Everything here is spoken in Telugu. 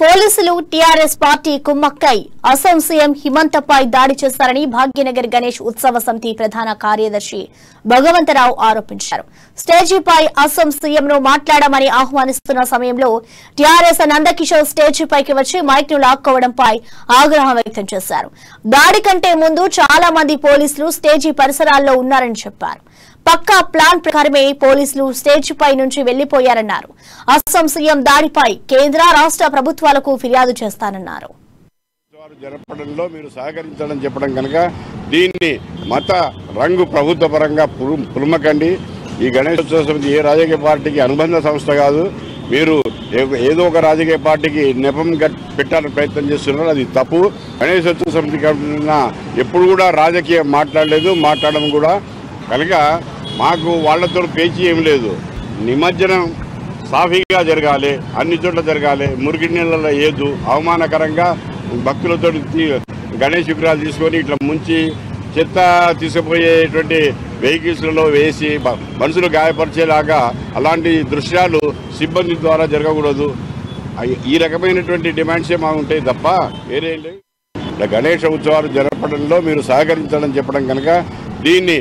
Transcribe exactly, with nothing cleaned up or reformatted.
పోలీసులు టిఆర్ఎస్ పార్టీ కుమ్మక్కై అసం సీఎం హిమంతపై దాడి చేశారని భాగ్యనగర్ గణేష్ ఉత్సవ సమితి ప్రధాన కార్యదర్శి భగవంతరావు ఆరోపించారు. స్టేజీపై అసం సీఎంను మాట్లాడమని ఆహ్వానిస్తున్న సమయంలో టిఆర్ఎస్ నందకిషోర్ స్టేజీపైకి వచ్చి మైక్ను లాక్కోవడంపై ఆగ్రహం వ్యక్తం చేశారు. దాడి కంటే ముందు చాలా మంది పోలీసులు స్టేజీ పరిసరాల్లో ఉన్నారని చెప్పారు. పక్కా ప్లాన్ ప్రకారమే పోలీసులు స్టేజీపై నుంచి వెళ్లిపోయారన్నారు. అస్సాం సీఎం దాడిపై కేంద్ర రాష్ట్ర ప్రభుత్వాలకు ఫిర్యాదు చేస్తానన్నారు. జరపడంలో మీరు సహకరించడం చెప్పడం కనుక దీన్ని మత రంగు ప్రభుత్వ పరంగా పులుమకండి. ఈ గణేశోత్సవ సమితి ఏ రాజకీయ పార్టీకి అనుబంధ సంస్థ కాదు. మీరు ఏదో ఒక రాజకీయ పార్టీకి నెపం పెట్టాలని ప్రయత్నం చేస్తున్నారు, అది తప్పు. గణేశోత్సవ సమితి ఎప్పుడు కూడా రాజకీయం మాట్లాడలేదు, మాట్లాడడం కూడా కనుక మాకు వాళ్లతో పేచి ఏం లేదు. నిమజ్జనం సాఫీగా జరగాలి, అన్ని చోట్ల జరగాలి, మురికి నీళ్ళలో ఏదు అవమానకరంగా భక్తులతో గణేష్ విగ్రహాలు తీసుకొని ఇట్లా ముంచి చెత్త తీసుకుపోయేటువంటి వెహికల్స్లలో వేసి మనుషులు గాయపరిచేలాగా అలాంటి దృశ్యాలు సిబ్బంది ద్వారా జరగకూడదు. ఈ రకమైనటువంటి డిమాండ్సే మా ఉంటాయి తప్ప వేరే. గణేష్ ఉత్సవాలు జరపడంలో మీరు సహకరించాలని చెప్పడం కనుక దీన్ని